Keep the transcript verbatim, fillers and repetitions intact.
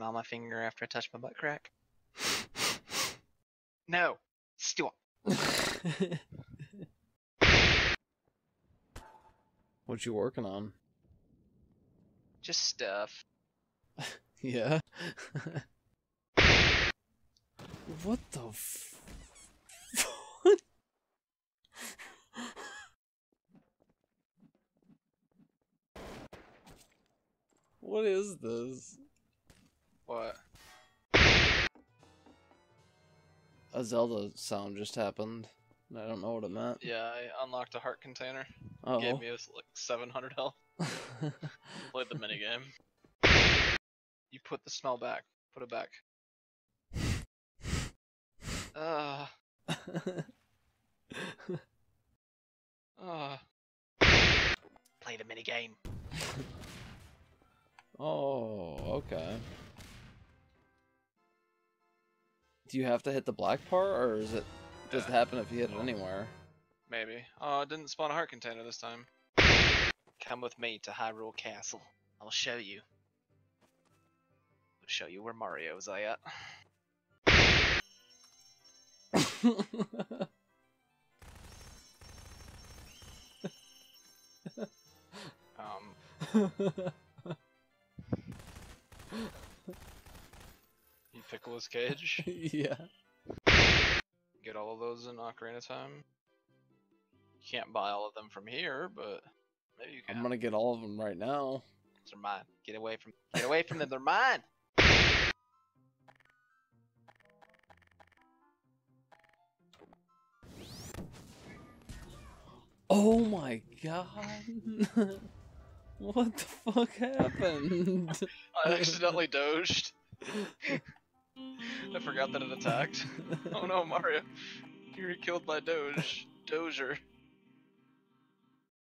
on my finger after I touch my butt crack. No. Stop. What you working on? Just stuff. Yeah. What the f... What? What is this? What? A Zelda sound just happened. I don't know what it meant. Yeah, I unlocked a heart container. Oh. It gave me like seven hundred health. Played the minigame. You put the smell back. Put it back. Ah. Uh. Ah. uh. Play the minigame. Oh, okay. Do you have to hit the black part, or is it does yeah. it happen if you hit it anywhere? Maybe. Oh, uh, it didn't spawn a heart container this time. Come with me to Hyrule Castle. I'll show you. I'll show you where Mario's at. um. You Pickles' cage? Yeah. Get all of those in Ocarina of Time. You can't buy all of them from here, but maybe you can. I'm gonna get all of them right now. They're mine. Get away from Get away from them, they're mine! Oh my god! What the fuck happened? I accidentally dodged. I forgot that it attacked. Oh no, Mario. You were killed by Doge. Dozer.